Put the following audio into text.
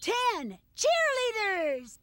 10 cheerleaders!